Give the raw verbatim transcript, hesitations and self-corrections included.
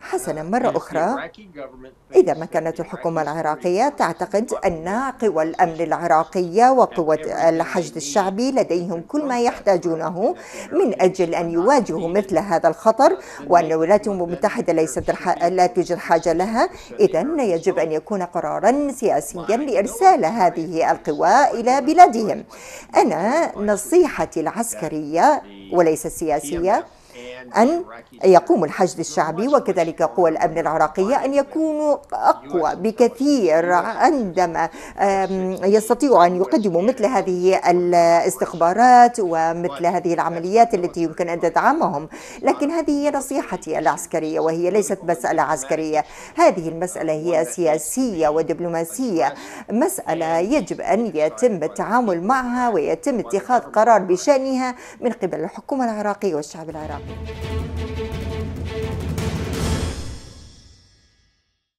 حسنا، مرة أخرى، إذا ما كانت الحكومة العراقية تعتقد أن قوى الأمن العراقية وقوى الحشد الشعبي لديهم كل ما يحتاجونه من أجل أن يواجهوا مثل هذا الخطر، وأن الولايات المتحدة ليست لا توجد حاجة لها، إذن يجب أن يكون قرارا سياسيا لإرسال هذه القوى إلى بلادهم. أنا نصيحتي العسكرية وليس السياسية أن يقوم الحشد الشعبي وكذلك قوى الأمن العراقية أن يكونوا أقوى بكثير عندما يستطيعوا أن يقدموا مثل هذه الاستخبارات ومثل هذه العمليات التي يمكن أن تدعمهم. لكن هذه هي نصيحتي العسكرية، وهي ليست مسألة عسكرية، هذه المسألة هي سياسية ودبلوماسية، مسألة يجب أن يتم التعامل معها ويتم اتخاذ قرار بشأنها من قبل الحكومة العراقية والشعب العراقي.